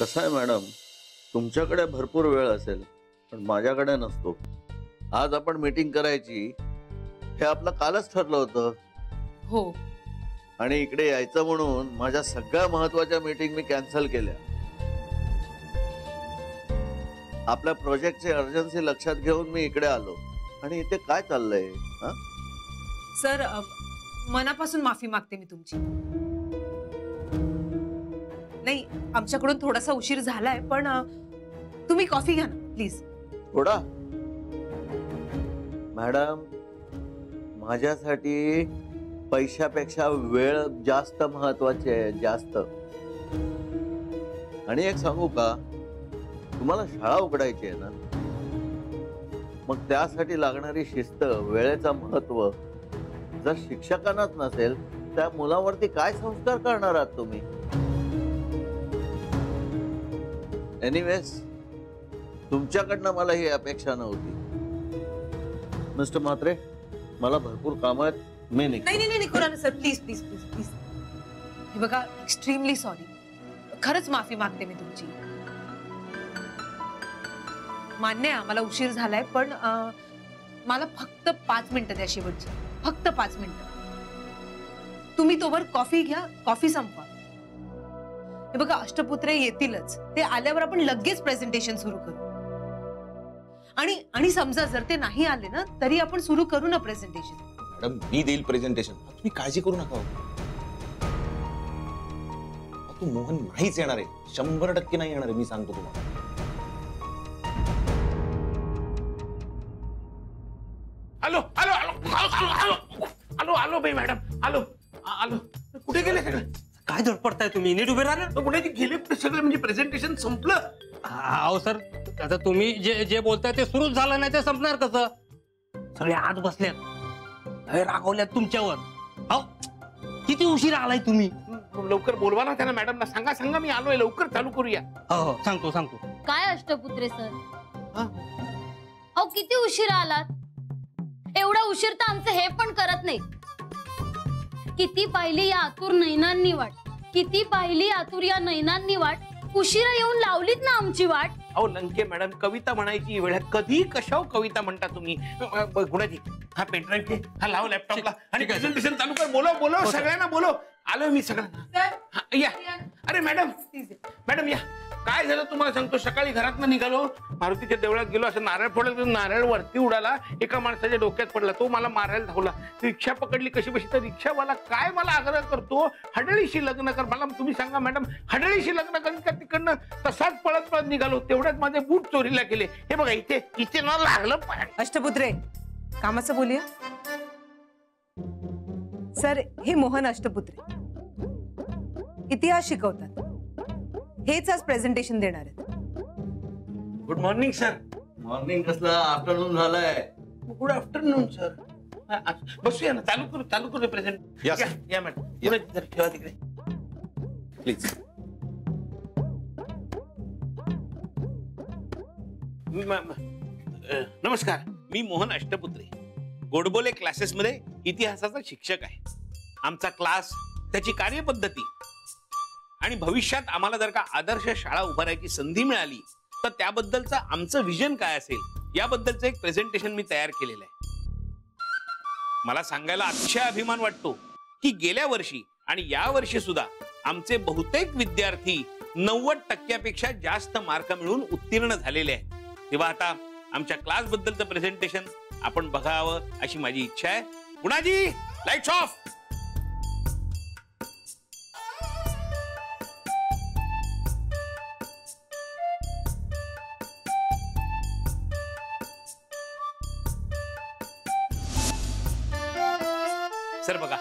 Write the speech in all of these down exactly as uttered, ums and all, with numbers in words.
कसं आहे मॅडम, तुमच्याकडे भरपूर वेळ असेल पण माझ्याकडे नसतो. आज आपण मीटिंग करायची हे आपलं कालच ठरलं होतं. हो, आणि इकडे यायचं म्हणून माझ्या सगळ्या महत्त्वाच्या मीटिंग मी कॅन्सल केल्या. आपल्या प्रोजेक्टची अर्जन्सी लक्षात घेऊन मी इकडे आलो. आणि इथे काय चाललंय? सर, मनापासून माफी मागते मी तुमची. नाही, आमच्याकडून थोडासा उशीर झालाय, पण तुम्ही कॉफी घ्या ना प्लीज. थोडा मॅडम, माझ्यासाठी पैशापेक्षा वेळ जास्त महत्वाची आहे, जास्त. आणि एक सांगू का, तुम्हाला शाळा उघडायची आहे ना, मग त्यासाठी लागणारी शिस्त, वेळेचं महत्व जर शिक्षकांनाच नसेल त्या मुलावरती काय संस्कार करणार आहात तुम्ही? एनिवेज, तुमच्याकडनं मला ही अपेक्षा नव्हती. मिस्टर म्हात्रे, मला भरपूर काम आहेत, मी निघतो. नाही नाही नाही Khurana sir, please please please please. हे बघा, एक्स्ट्रीमली सॉरी, खरंच माफी मागते मी तुमची. मान्य आहे मला उशीर झालाय, पण मला फक्त पाच मिनिटं द्या, शेवटची फक्त पाच मिनिटं. तुम्ही तोवर कॉफी घ्या, कॉफी संपवा. हे बघा, अष्टपुत्रे येतीलच, ते आल्यावर आपण लगेच प्रेझेंटेशन सुरू करू. आणि आणि समजा जर ते नाही आले ना तरी आपण सुरू करू ना प्रेझेंटेशन. मॅडम, मी देईल प्रेझेंटेशन, तुम्ही काळजी करू नका. तू मोहन नाहीच येणार आहे, शंभर टक्के नाही येणार आहे, मी सांगतो तुम्हाला. आलो आलो आलो आलो आलो बाई मॅडम, आलो आलो. कुठे गेले सगळे? काय धडपडताय तुम्ही, नीट उभे राहणार. कुठे गेले सगळे? म्हणजे प्रेझेंटेशन संपलं? अहो सर, आता तुम्ही जे जे बोलताय ते सुरूच झालं नाही, ते संपणार कसं? सगळे आत बसल्यात, रागवल्यात तुमच्यावर. हो, किती उशीर आलाय तुम्ही, लवकर बोलवा ना त्यांना. मॅडमला सांगा, सांगा मी आलोय, लवकर चालू करूया. हो हो, सांगतो सांगतो. काय अष्टपुत्रे सर, अहो किती उशीर आलात? एवढा उशीर तर आमचं हे पण करत नाही. किती पाहिली या आतुर नैनांनी वाट, किती पाहिली आतुर या नैनांनी वाट, उशिरा येऊन लावलीत ना आमची वाट. अहो लंके मॅडम, कविता म्हणायची वेळ, कधी कशाव कविता म्हणता तुम्ही. गुणाजी हा पेनड्राइव्ह घे, हा लाव लॅपटॉपला, आणि प्रेझेंटेशन चालू कर. बोलव बोलव सगळ्यांना, बोलव. आलो मी सगळ्यांना. या. अरे मॅडम, मॅडम या. काय झालं तुम्हाला सांगतो, सकाळी घरातनं निघालो, मारुतीच्या देवळात गेलो, असं नारळ फोडला, नारळ वरती उडाला, एका माणसाच्या डोक्यात पडला, तो मला मारायला धावला. रिक्षा पकडली कशी बशी, तर रिक्षावाला काय मला आग्रह करतो, हडळीशी लग्न कर. मला तुम्ही सांगा मॅडम, हडळीशी लग्न करीत का? तिकडनं तसाच पळत पळत निघालो, तेवढ्यात माझे बूट चोरीला गेले. हे बघा इथे इथे ना लागलं. अष्टपुत्रे, कामाचं बोलूया. सर, हे मोहन अष्टपुत्रे इतिहास शिकवतात, हेच आज प्रेझेंटेशन देणार आहेत. Good morning sir. मॉर्निंग कसला, आफ्टरनून झालाय. Good afternoon sir. बसूया ना, चालू करू चालू करू प्रेझेंट. या या मॅडम, ठेवा तिकडे प्लीज. नमस्कार, मी मोहन अष्टपुत्रे, गोडबोले क्लासेस मध्ये इतिहासाचा शिक्षक आहे. आमचा क्लास, त्याची कार्यपद्धती आणि भविष्यात आम्हाला जर का आदर्श शाळा उभारायची संधी मिळाली तर त्याबद्दलचं आमचं विजन काय असेल याबद्दलचं एक प्रेझेंटेशन मी तयार केलेलं आहे. मला सांगायला अतिशय अभिमान वाटतो की गेल्या वर्षी आणि या वर्षी सुद्धा आमचे बहुतेक विद्यार्थी नव्वद टक्क्यापेक्षा जास्त मार्क मिळून उत्तीर्ण झालेले आहेत. तेव्हा आता आमच्या क्लासबद्दलचं प्रेझेंटेशन आपण बघावं अशी माझी इच्छा आहे. Gunaji, lights of. सर बघा,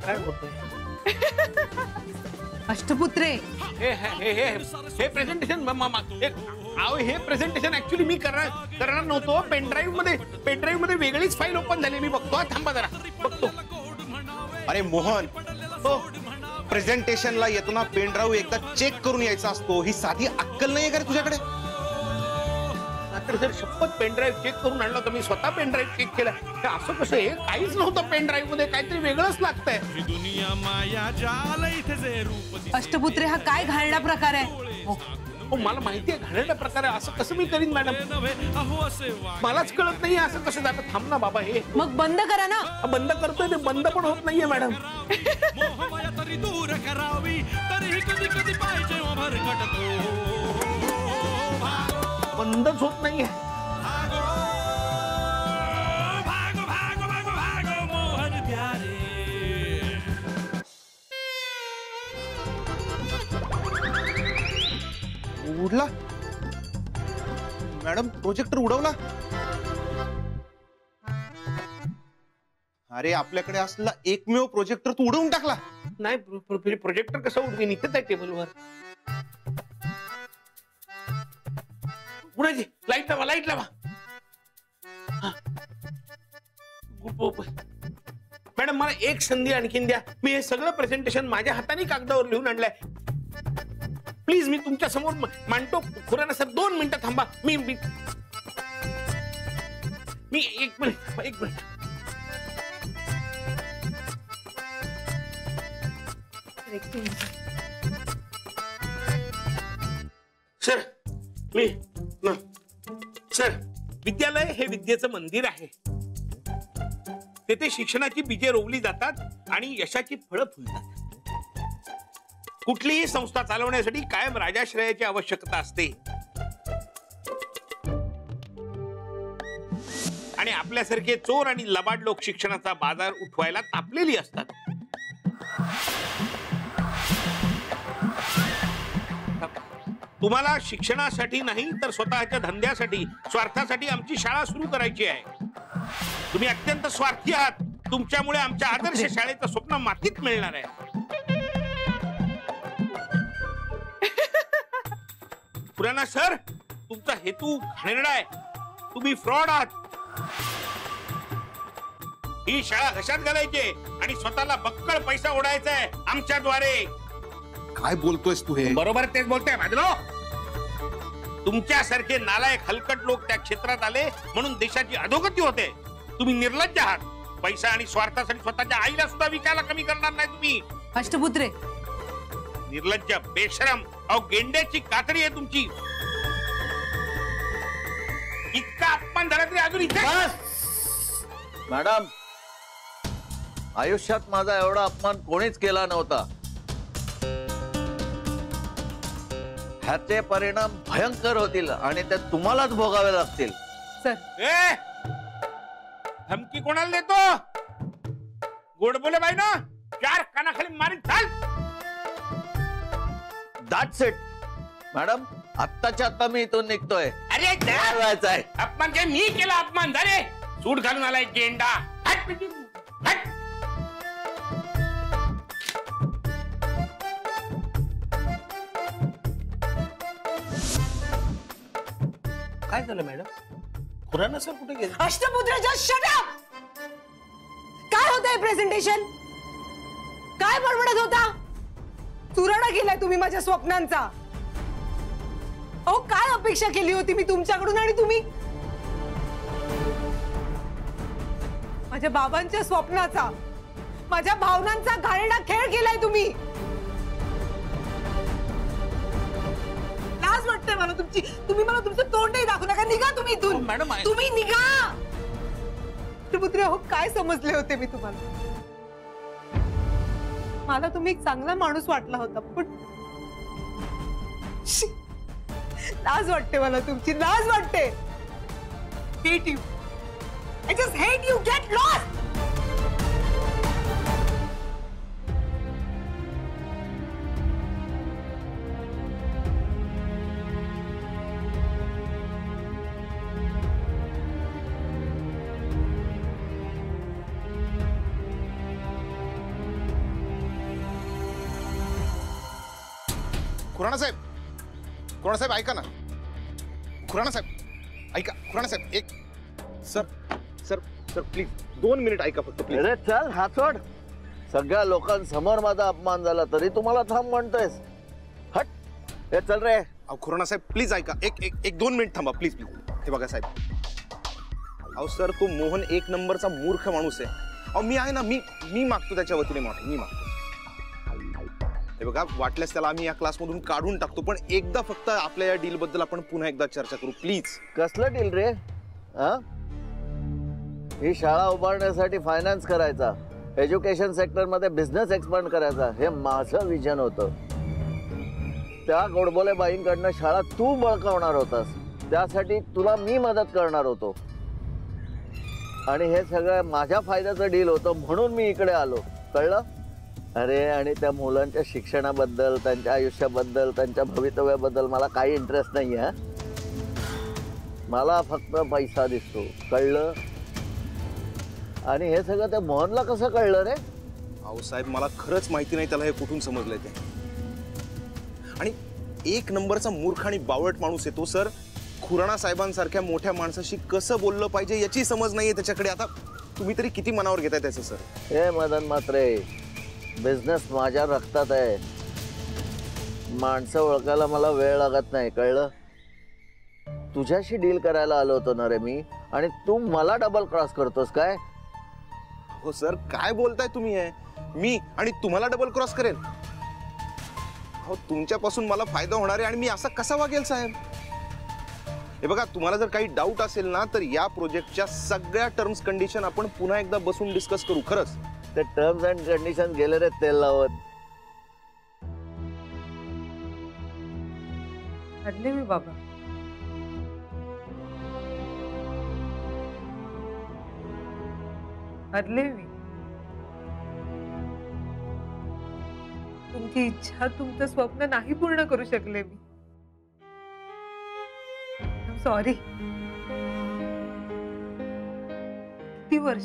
काय बोलतोय अष्टपुत्रे? हे हे हे हे प्रेझेंटेशन मम्मा मागतो. अहो हे प्रेझेंटेशन ऍक्च्युली मी करणार करणार नव्हतो. पेनड्राईव्ह मध्ये पेनड्राईव्ह मध्ये वेगळीच फाईल ओपन झाली, मी बघतो. थांबा जरा बघतो. अरे मोहन, तो प्रेझेंटेशनला येताना पेनड्राइव एकदा चेक करून यायचा असतो, ही साधी अक्कल नाहीये का रे तुझ्याकडे? सर शपथ पेनड्राइव चेक करून आणला तर मी स्वतः पेनड्राइव चेक केला, तर असं कसं हे काहीच नव्हतं पेनड्राइव मध्ये, काहीतरी वेगळंच लागतंय. अष्टपुत्रे हा काय घाणेरडा प्रकार आहे? मला माहिती आहे घाणेरडा प्रकार आहे, असं कसं मी करीन मॅडम? मलाच कळत नाही असं कसं जातं. थांब ना बाबा, हे मग बंद करा ना. बंद करतोय ते बंद पण होत नाहीये मॅडम. बंदच होत नाहीये. उडला मॅडम, प्रोजेक्टर उडवला. अरे आपल्याकडे असला एकमेव प्रोजेक्टर तू उडवून टाकला. नाही प्रोजेक्टर कसा उडवीन, इथेच आहे टेबलवर. उडाजी लाईट लावा, लाईट लावा. मॅडम मला एक संधी आणखीन द्या. मी हे सगळं प्रेझेंटेशन माझ्या हाताने कागदावर लिहून आणलंय. प्लीज मी तुमच्या समोर मांडतो. खुराना सर दोन मिनिटं थांबा. मी मी, मी एक मिनिट एक मिनिट सर. मी ना सर, विद्यालय हे विद्येचं मंदिर आहे. तेथे शिक्षणाची बीजे रोवली जातात आणि यशाची फळं फुलतात. कुठलीही संस्था चालवण्यासाठी कायम राजाश्रयाची आवश्यकता असते आणि आपल्यासारखे चोर आणि लबाड लोक शिक्षणाचा बाजार उठवायला तापलेली असतात. तुम्हाला शिक्षणासाठी नाही तर स्वतःच्या धंद्यासाठी, स्वार्थासाठी आमची शाळा सुरू करायची आहे. तुम्ही अत्यंत स्वार्थी आहात. तुमच्यामुळे आमच्या आदर्श शाळेचं स्वप्न मातीत मिळणार आहे. खुराना सर तुमचा हेतू घाणेरडा आहे. तुम्ही फ्रॉड आहात. ही शाळा घशात घालायची आणि स्वतःला बक्कळ पैसा ओढायचा आहे आमच्याद्वारे. काय बोलतोयस तू? हे बरोबर तेच बोलतोय भाजलो. तुमच्यासारखे नालायक हलकट लोक त्या क्षेत्रात आले म्हणून देशाची अधोगती होते. तुम्ही निर्लज्ज आहात. पैसा आणि स्वार्थासाठी स्वतःच्या आईला सुद्धा विकायला कमी करणार नाही तुम्ही. अष्टपुत्रे निर्लज्ज, बेशरम, अहो गेंड्याची कातडी आहे तुमची. इतका अपमान झाला तरी अजून इथे. मॅडम आयुष्यात माझा एवढा अपमान कोणीच केला नव्हता. ह्याचे परिणाम भयंकर होतील आणि ते तुम्हालाच भोगावे लागतील. सर ए धमकी कोणाला देतो? गोड बोले बाई ना, चार कानाखाली मारीत चाल. That's it. मॅडम आत्ताच्या आत्ता मी इथून निघतोय. अरे जायचंय. अपमान काय मी केला? अपमान झाले सूट घालून आलाय गेंडा. काय झालं मॅडम? खुराना सर कुठे गेले? Ashtaputra just shut up. काय होतंय प्रेझेंटेशन? काय बडबडत होता? तुरडा केलाय तुम्ही माझ्या स्वप्नांचा. अहो काय अपेक्षा केली होती मी तुमच्याकडून आणि तुम्ही माझ्या बाबांच्या स्वप्नाचा, माझ्या भावनांचा घाणेरडा खेळ केलाय तुम्ही. लाज वाटते मला तुमची. तुम्ही मला तुमचं तोंडही दाखवू नका. निघा तुम्ही इथून मॅडम. तुम्ही निघा. पुत्र हो काय समजले होते मी तुम्हाला? मला तुम्ही एक चांगला माणूस वाटला होता पण लाज वाटते मला तुमची. लाज वाटते. Hate you. I just hate you. Get lost. Khurana साहेब, खुराना साहेब ऐका ना. खुराना साहेब ऐका. खुराना साहेब एक सर सर सर प्लीज दोन मिनिट ऐका फक्त प्लीज. अरे चल हात सोड. सगळ्या लोकांसमोर माझा अपमान झाला तरी तुम्हाला थांब म्हणतोयस? हट, ये चल रे। खुराना साहेब प्लीज ऐका, एक एक एक दोन मिनिट थांबा प्लीज प्लीज। हे बघा साहेब, अहो सर तो मोहन एक नंबरचा मूर्ख माणूस आहे। अहो मी आहे ना, मी मी मागतो त्याच्या वतीने माफी, मी मागतो। हे बघा वाटल्यास त्याला आम्ही या क्लासमधून काढून टाकतो, पण एकदा फक्त आपल्या या डील बद्दल आपण पुन्हा एकदा चर्चा करू प्लीज। कसलं डील रे? ही शाळा उभारण्यासाठी फायनान्स करायचा, एज्युकेशन सेक्टर मध्ये बिझनेस एक्सपांड करायचा, हे माझं विजन होतं। त्या गोडबोले बाईंकडनं शाळा तू बळकावणार होतास, त्यासाठी तुला मी मदत करणार होतो, आणि हे सगळं माझ्या फायद्याचं डील होतं म्हणून मी इकडे आलो, कळलं? अरे आणि त्या मुलांच्या शिक्षणाबद्दल, त्यांच्या आयुष्याबद्दल, त्यांच्या भवितव्याबद्दल मला काही इंटरेस्ट नाही आहे। मला फक्त पैसा दिसतो, कळलं? आणि हे सगळं त्या मोहनला कसं कळलं रे? अहो साहेब मला खरंच माहिती नाही त्याला हे कुठून समजलं ते। आणि एक नंबरचा मूर्ख आणि बावट माणूस आहे तो सर, खुराणा साहेबांसारख्या मोठ्या माणसाशी कसं बोललं पाहिजे याची समज नाहीये त्याच्याकडे। आता तुम्ही तरी किती मनावर घेताय त्याचं सर? हे मदन मात्रे, बिझनेस माझ्या रक्तात आहे, माणसं ओळखायला मला वेळ लागत नाही, कळलं? तुझ्याशी डील करायला आलो होतो ना रे मी, आणि तू मला डबल क्रॉस करतोस काय? हो सर काय बोलताय तुम्ही? हे मी आणि तुम्हाला डबल क्रॉस करेन? हो तुमच्यापासून मला फायदा होणार आहे आणि मी असा कसा वागेल साहेब? हे बघा तुम्हाला जर काही डाऊट असेल ना तर या प्रोजेक्टच्या सगळ्या टर्म्स कंडिशन आपण पुन्हा एकदा बसून डिस्कस करू, खरंच। ते टर्म्स अँड कंडिशन गेले रे तेल लावत। अडले मी बाबा, अडले मी। तुमची इच्छा, तुमचं स्वप्न नाही पूर्ण करू शकले मी। सॉरी। किती वर्ष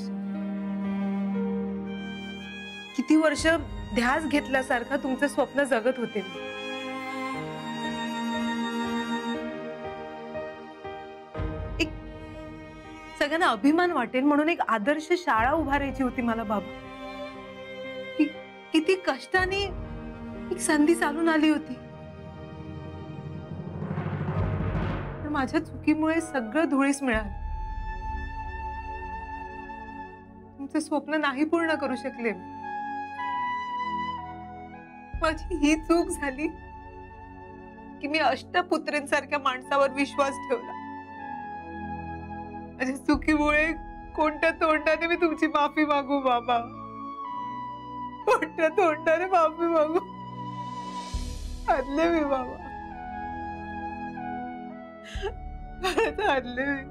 किती वर्ष ध्यास घेतल्यासारखा तुमचं स्वप्न जगत होते मी। एक सगळ्यांना अभिमान वाटेल म्हणून एक आदर्श शाळा उभारायची होती मला बाबा। कि, किती कष्टाने एक संधी चालून आली होती, माझ्या चुकीमुळे सगळं धुळीस मिळालं। तुमचं स्वप्न नाही पूर्ण करू शकले मी, माझी ही चूक झाली की मी अष्टपुत्रींसारख्या माणसावर विश्वास ठेवला। माझ्या चुकीमुळे कोणत्या तोंडाने मी तुमची माफी मागू बाबा? कोणत्या तोंडाने माफी मागू? आदले मी बाबा, आदले मी।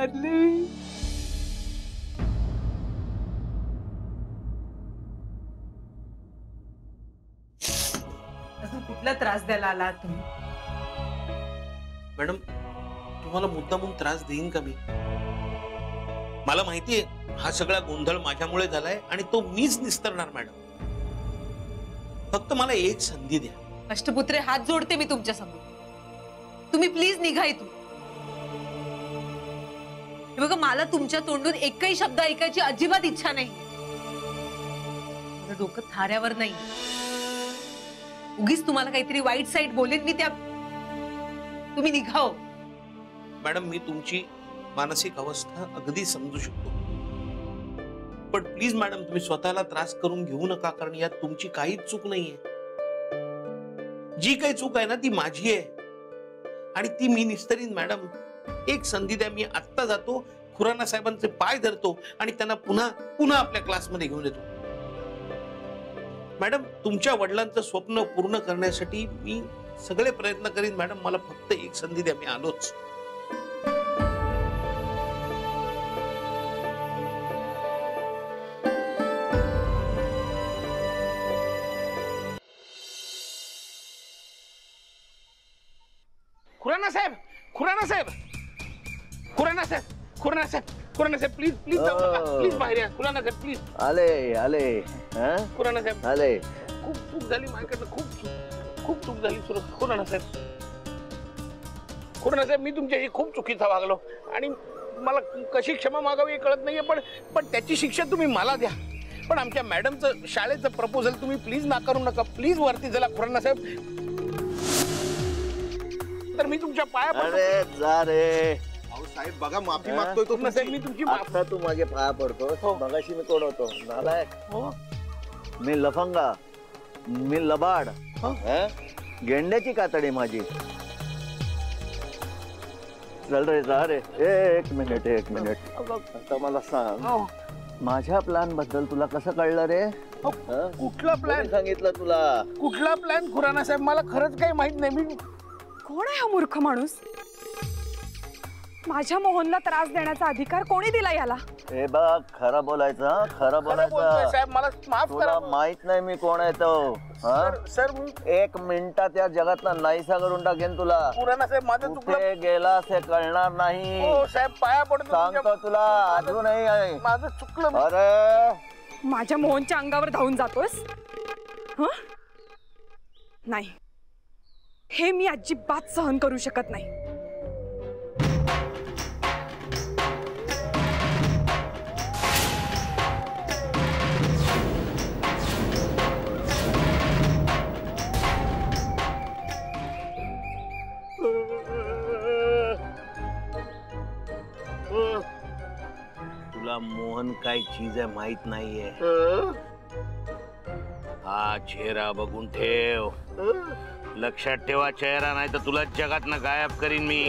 आदले मी। असा कुठला त्रास द्यायला आला तुम्ही? मॅडम तुम्हाला मुद्दामून त्रास देईन का मी? मला माहिती आहे हा सगळा गोंधळ माझ्यामुळे झालाय आणि तो मीच निस्तरणार मॅडम। फक्त मला एक संधी द्या। अष्टपुत्रे हात जोडते मी तुमच्या समोर, तुम्ही प्लीज निघा इथून। हे बघा मला तुमच्या तोंडून एकही शब्द ऐकायची अजिबात इच्छा नाही। माझं डोकं थाऱ्यावर नाही, उगीच तुम्हाला काहीतरी वाईट साईट बोलेन मी त्या। तुम्ही निघाओ मॅडम। मी तुमची मानसिक अवस्था अगदी समजू शकतो, पण प्लीज मॅडम तुम्ही स्वतःला त्रास करून घेऊ नका, कारण यात तुमची काहीच चूक नाहीये। जी काही चूक आहे ना ती माझी आहे आणि ती मी निस्तरीन मॅडम। एक संधी द्या, मी आत्ता जातो, खुराना साहेबांचे पाय धरतो आणि त्यांना पुन्हा पुन्हा आपल्या क्लासमध्ये घेऊन येतो। मॅडम तुमच्या वडिलांचं स्वप्न पूर्ण करण्यासाठी मी सगळे प्रयत्न करीन मॅडम, मला फक्त एक संधी द्या, मी आलोच। खुराना साहेब, खुराना साहेब, खुराना साहेब, खुराना साहेब, खुराना साहेब प्लीज प्लीज जाऊ नका, प्लीज बाहेर या खुराना साहेब प्लीज। आले आले खुराना साहेब आले। खूप चूक झाली माझ्याकडनं, खूप खूप चूक झाली खुराना साहेब। साहेब, मी तुमच्याशी खूप चुकीचा वागलो आणि मला कशी क्षमा मागावी कळत नाहीये, पण पण त्याची शिक्षा तुम्ही मला द्या. पण आमच्या मॅडमचं शाळेचं प्रपोजल तुम्ही प्लीज नाकारू नका, प्लीज वरती चला खुराना साहेब. तर मी तुमच्या पाया पडतो. अरे जा रे साहेब, बघा माफी मागतोय तो साहेब, मी तुमची माफी. तू माझे पाया पडतो. बघाशी मी कोण होतो? नालायक. हो, मी लफंगा, मी लबाड, गेंड्याची कातडी माझी. चल रे जा रे. एक मिनिट एक मिनिट आता मला सांग, माझ्या प्लॅन बद्दल तुला कसं कळलं रे? कुठला प्लॅन सांगितलं तुला? कुठला प्लॅन खुराना साहेब, मला खरंच काही माहित नाही. मी कोण आहे हा मूर्ख माणूस? माझ्या मोहनला त्रास देण्याचा अधिकार कोणी दिला याला? हे बघ, खरं बोलायचं, खरं बोलायचं साहेब. मला माफ करा, माहित नाही मी कोण आहे तो. सर, सर एक मिनिटात त्या जगातला नाहीसा करून टाकेन तुला. पुराणा साहेब, माझं चुकलं. गेला असे कळणार नाही. हो साहेब, पाया पडतो. सांगतो तुला, अजून नाही, माझं चुकलं. अरे माझ्या मोहनच्या अंगावर धावून जातोस? ह नाही, हे मी अजिबात सहन करू शकत नाही. मोहन काय चीज है माहित नहीं है. हा चेहरा बघून ठेव, लक्षात ठेवा चेहरा, नाही तर तुला जगात ना गायब करीन मी.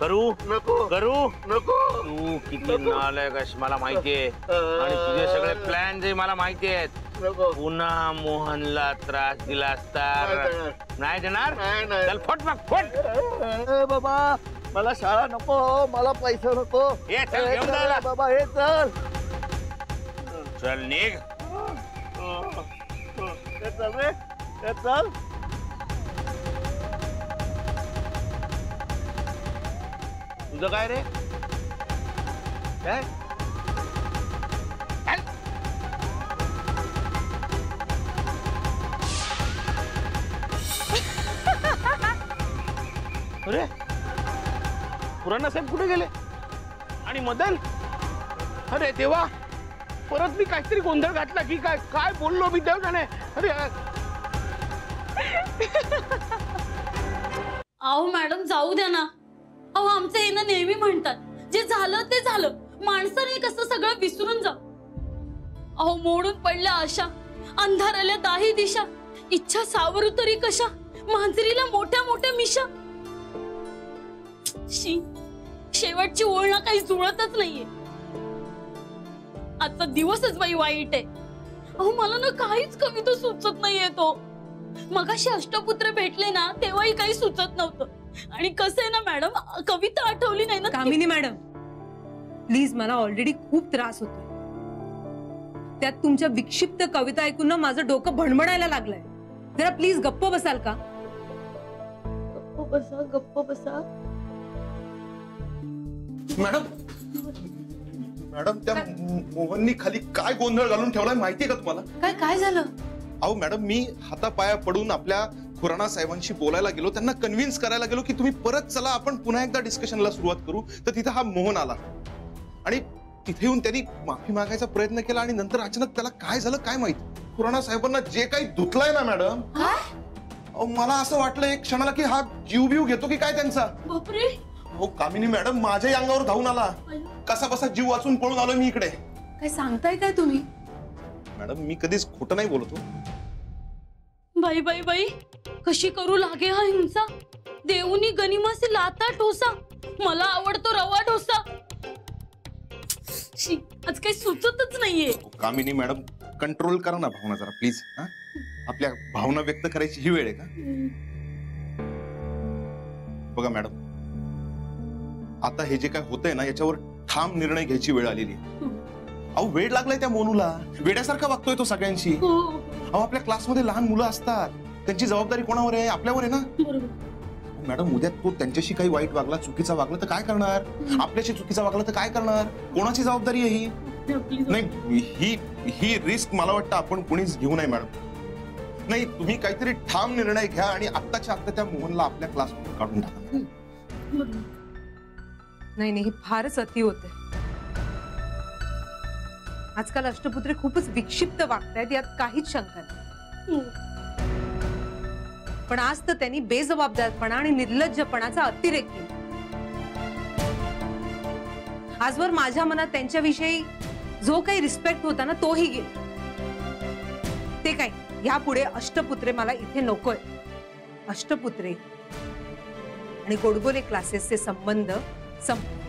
करू नको, करू नको. तू किती नालायक आहेस मला माहिती आहे, आणि तुझे सगळे प्लॅन जे मला माहिती आहेत. पुन्हा मोहनला त्रास दिला असता नाही देणार. चल फट मग फट. बाबा मला शाळा नको, मला पैसा नको. हे चल घेऊन जायला बाबा, हे चल चल निघ. चल रे, चल. तुझं काय रे? काय अरे खुराना साहेब कुठे गेले? आणि मदन, अरे देवा, परत मी काहीतरी गोंधळ घातला की काय? काय बोललो मी देव जाणे. अरे अहो मॅडम, जाऊ द्या ना. अहो आमचं येणं नेहमी म्हणतात, जे झालं ते झालं, माणसाने कसं सगळं विसरून जा. अहो मोडून पडल्या आशा, अंधाराल्या दाही दिशा, इच्छा सावरू तरी कशा, मांजरीला मोठ्या मोठ्या मिशा. शी, शेवटची ओळ ना काही जुळतच नाहीये. आजचा दिवसच बाई वाईट आहे. अहो मला ना काहीच कविता सुचत नाहीये. तो मगाशी अष्टपुत्र भेटले ना तेव्हाही काही सुचत नव्हतं. आणि कसं आहे ना मॅडम, कविता आठवली नाही ना. कामिनी मॅडम प्लीज, मला ऑलरेडी खूप त्रास होतो. त्यात तुमच्या विक्षिप्त कविता ऐकून ना माझं डोकं भणभणायला लागलंय. जरा प्लीज गप्प बसाल का? गप्प बसा, गप्प बसा मॅडम. मॅडम, त्या मोहननी खाली काय गोंधळ घालून ठेवलाय माहितीये का तुम्हाला? काय काय झालं? अहो मॅडम, मी हातापाया पडून आपल्या खुराना साहेबांशी बोलायला गेलो, त्यांना कन्व्हिन्स करायला गेलो की तुम्ही परत चला, आपण पुन्हा एकदा डिस्कशनला सुरुवात करू. तर तिथे हा मोहन आला आणि तिथे येऊन त्यांनी माफी मागायचा प्रयत्न केला. आणि नंतर अचानक त्याला काय झालं काय माहिती, खुराना साहेबांना जे काही धुतलंय ना मॅडम, मला असं वाटलं एक क्षणाला की हा जीव बीव घेतो की काय त्यांचा. हो कामिनी मॅडम, माझ्या अंगावर धावून आला. कसा बसा जीव वाचून पळून आलो मी इकडे. काय सांगताय काय तुम्ही? मॅडम मी कधीच खोटं नाही बोलतो. बाई बाई बाई, कशी करू लागे हा हिंसा. देऊनी गनिमासी लाता ठोसा, मला आवडतो रवा ठोसा. आज काही सुचतच नाहीये. कामिनी मॅडम कंट्रोल करा ना भावना जरा प्लीज. आपल्या भावना व्यक्त करायची ही वेळ आहे का? बघा मॅडम, आता हे जे काय होतंय ना याच्यावर ठाम निर्णय घ्यायची वेळ आलेली आहे. अहो वेड लागलाय त्या मोनूला, वेड्यासारखा वागतोय तो सगळ्यांशी. अहो आपल्या क्लासमध्ये लहान मुलं असतात, त्यांची जबाबदारी कोणावर आहे? आपल्यावर आहे ना मॅडम. उद्या तो त्यांच्याशी काही वाईट वागला, चुकीचा वागला तर काय करणार? आपल्याशी चुकीचा वागला तर काय करणार? कोणाची जबाबदारी आहे ही? नाही, ही ही रिस्क मला वाटतं आपण कोणीच घेऊ नये मॅडम. नाही, तुम्ही काहीतरी ठाम निर्णय घ्या आणि आत्ताच्या आत्ता त्या मोहनला आपल्या क्लासमधून काढून टाका. नाही नाही, हे फारच अति होत आहे. आजकाल अष्टपुत्रे खूपच विक्षिप्त वागतायत, यात काहीच शंका नाही. पण आज तर त्यांनी बेजबाबदारपणा आणि निर्लज्जपणाचा अतिरेक केला. आजवर माझ्या मनात त्यांच्याविषयी जो काही रिस्पेक्ट होता ना तोही गेला. ते काय, यापुढे अष्टपुत्रे मला इथे नकोय. अष्टपुत्रे आणि गोडबोले क्लासेसचे संबंध संप